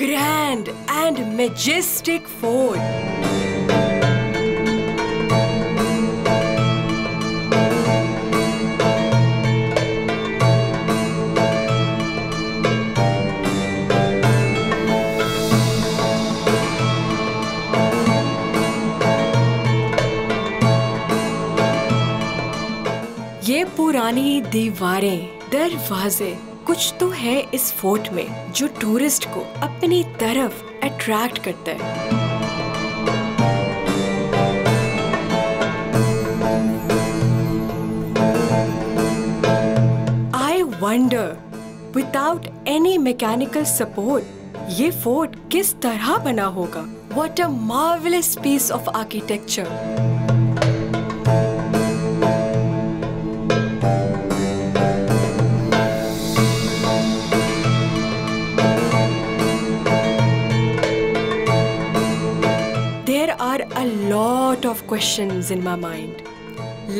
grand and majestic fort. ये पुरानी दीवारें, दरवाजे, कुछ तो है इस फोर्ट में जो टूरिस्ट को अपनी तरफ अट्रैक्ट करता है। I wonder, without any mechanical support, ये फोर्ट किस तरह बना होगा? What a marvelous piece of architecture! A lot of questions in my mind.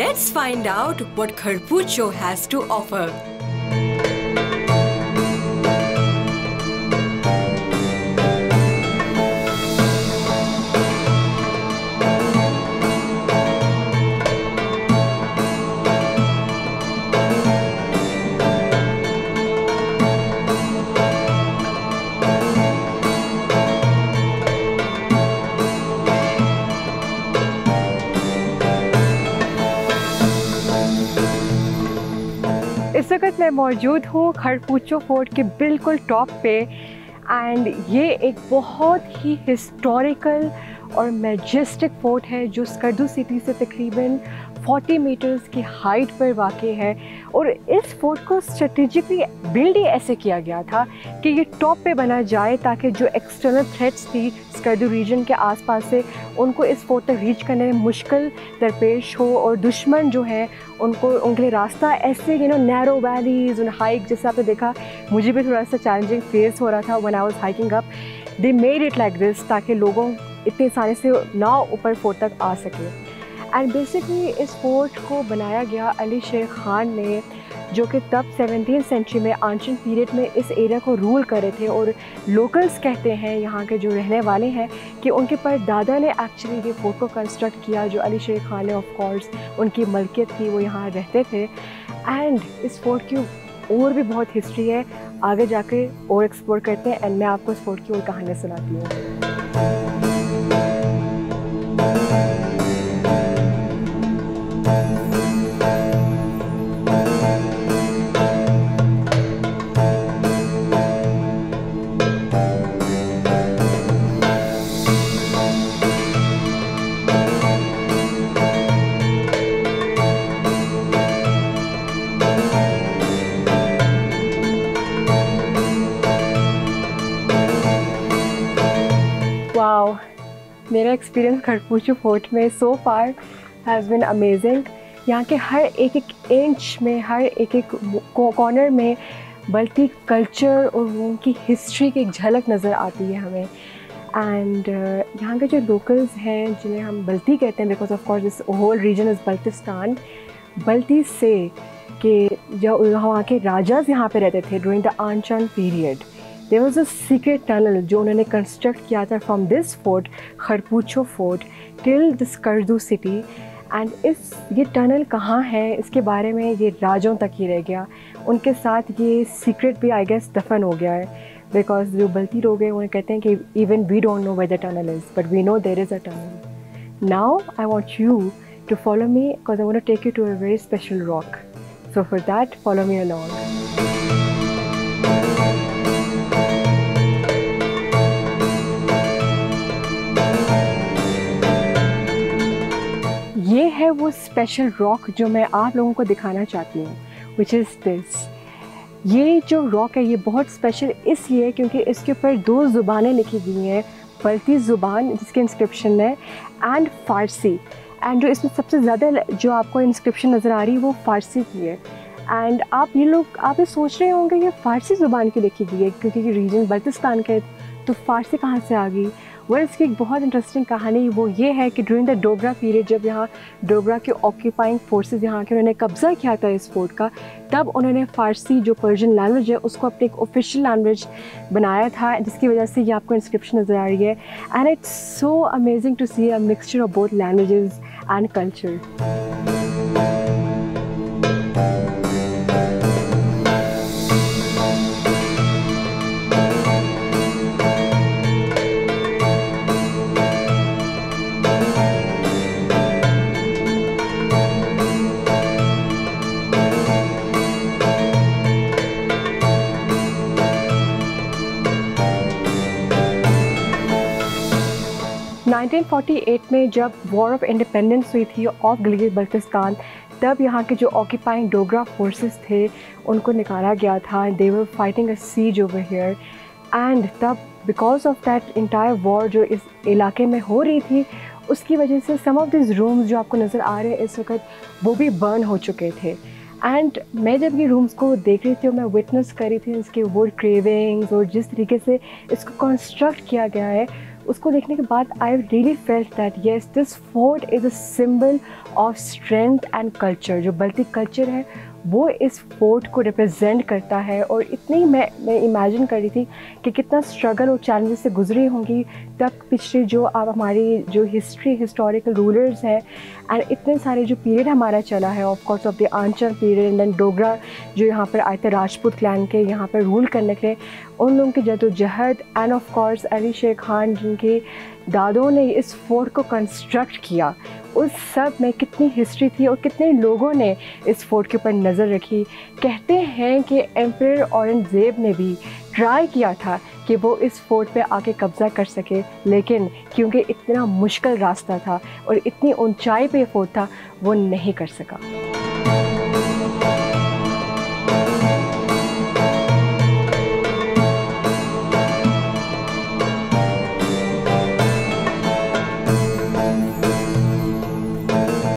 Let's find out what Kharpocho has to offer. इस वक्त मैं मौजूद हूँ खरपोचो फोर्ट के बिल्कुल टॉप पे एंड ये एक बहुत ही हिस्टोरिकल और मैजेस्टिक फोर्ट है जो स्कर्दू सिटी से तकरीबन 40 मीटर्स की हाइट पर वाक़े है। और इस फोर्ट को स्ट्रेटेजिकली बिल्ड ही ऐसे किया गया था कि ये टॉप पे बना जाए ताकि जो एक्सटर्नल थ्रेट्स थी स्कर्दू रीजन के आसपास से उनको इस फोर्ट तक रीच करने में मुश्किल दरपेश हो और दुश्मन जो है उनको उनके लिए रास्ता ऐसे नैरो वैलीज उन हाइक, जैसे आपने देखा मुझे भी थोड़ा सा चैलेंजिंग फेस हो रहा था when I was hiking up. They made it like this ताकि लोगों इतने सारे से ना ऊपर फोर्ट तक आ सके। एंड बेसिकली इस फोर्ट को बनाया गया अली शेख खान ने, जो कि तब 17वीं सेंचुरी में एंशिएंट पीरियड में इस एरिया को रूल कर रहे थे। और लोकल्स कहते हैं यहाँ के जो रहने वाले हैं कि उनके परदादा ने एक्चुअली ये फोर्ट को कंस्ट्रक्ट किया, जो अली शेख खान ने ऑफ कोर्स उनकी मलकियत थी, वो यहाँ रहते थे। एंड इस फोर्ट की और भी बहुत हिस्ट्री है, आगे जाके और एक्सप्लोर करते हैं एंड मैं आपको इस फोर्ट की और कहानियाँ सुनाती हूँ। वाओ, मेरा एक्सपीरियंस खरपोचो फोर्ट में so far has been amazing. यहाँ के हर एक एक इंच में, हर एक एक कॉर्नर में बल्टी कल्चर और उनकी हिस्ट्री की एक झलक नज़र आती है हमें। एंड यहाँ के जो लोकल्स हैं जिन्हें हम बल्टी कहते हैं because of course this whole region is Baltistan, Balti से कि जब वहाँ के राजाज यहाँ पे रहते थे during the ancient period, there was a secret tunnel जो उन्होंने कंस्ट्रक्ट किया था from this fort Kharpocho fort till the Skardu city. And इस ये टनल कहाँ है इसके बारे में ये राजों तक ही रह गया, उनके साथ ये सीक्रेट भी आई गेस दफन हो गया है बिकॉज जो बल्ती लोग हैं उन्हें कहते हैं कि even we don't know where the tunnel is but we know there is a tunnel. Now I want you to follow me because I want to take you to a very special rock, so for that follow me along. ये है वो special rock जो मैं आप लोगों को दिखाना चाहती हूँ, विच इज़ दिस। ये जो रॉक है ये बहुत स्पेशल इसलिए क्योंकि इसके ऊपर 2 ज़ुबानें लिखी गई हैं, बल्ती ज़ुबान जिसके इंस्क्रिप्शन है एंड फ़ारसी। एंड जो इसमें सबसे ज़्यादा जो आपको इंस्क्रिप्शन नज़र आ रही है वो फ़ारसी की है। एंड आप ये लोग आप ये सोच रहे होंगे ये फ़ारसी ज़ुबान की लिखी गई है क्योंकि ये रीजन बल्तिस्तान का है तो फ़ारसी कहाँ से आ गई, वह इसकी एक बहुत इंटरेस्टिंग कहानी वो ये है कि ड्यूरिंग द डोगरा पीरियड, जब यहाँ डोगरा के ऑक्यूपाइंग फोर्सेस यहाँ के उन्होंने कब्ज़ा किया था इस फोर्ट का, तब उन्होंने फ़ारसी जो पर्शियन लैंग्वेज है उसको अपनी एक ऑफिशियल लैंग्वेज बनाया था, जिसकी वजह से ये आपको इंस्क्रिप्शन नज़र आ रही है। And it's so amazing to see a mixture of both languages and culture में जब वॉर ऑफ इंडिपेंडेंस हुई थी ऑफ गिलगित बल्तिस्तान, तब यहाँ के जो ऑक्यूपाइंग डोगरा फोर्सेस थे उनको निकाला गया था। They were fighting a siege over here, and तब because of that entire war जो इस इलाके में हो रही थी, उसकी वजह से सम ऑफ दिस रूम्स जो आपको नज़र आ रहे हैं इस वक्त, वो भी बर्न हो चुके थे। एंड मैं जब ये रूम्स को देख रही थी और मैं विटनेस कर रही थी इसके वुड क्रेविंग्स और जिस तरीके से इसको कंस्ट्रक्ट किया गया है, उसको देखने के बाद I really felt that yes, this fort is a symbol of strength and culture. जो बल्टी कल्चर है वो इस फोर्ट को रिप्रेजेंट करता है। और इतनी मैं इमेजिन कर रही थी कि कितना स्ट्रगल और चैलेंजेस से गुजरी होंगी तब पिछले जो अब हमारी जो हिस्टोरिकल रूलर्स हैं, एंड इतने सारे जो पीरियड हमारा चला है of course of the Aanchal period, and Dogra जो यहाँ पर आए थे राजपूत क्लैन के यहाँ पर रूल करने के, उन लोगों की जदोजहद एंड ऑफकोर्स अली शेख खान जिनके दादों ने इस फोर्ट को कंस्ट्रक्ट किया, उस सब में कितनी हिस्ट्री थी और कितने लोगों ने इस फोर्ट के ऊपर नज़र रखी। कहते हैं कि एम्परर औरंगज़ेब ने भी ट्राई किया था कि वो इस फोर्ट पे आके कब्ज़ा कर सके, लेकिन क्योंकि इतना मुश्किल रास्ता था और इतनी ऊंचाई पे फोर्ट था, वो नहीं कर सका।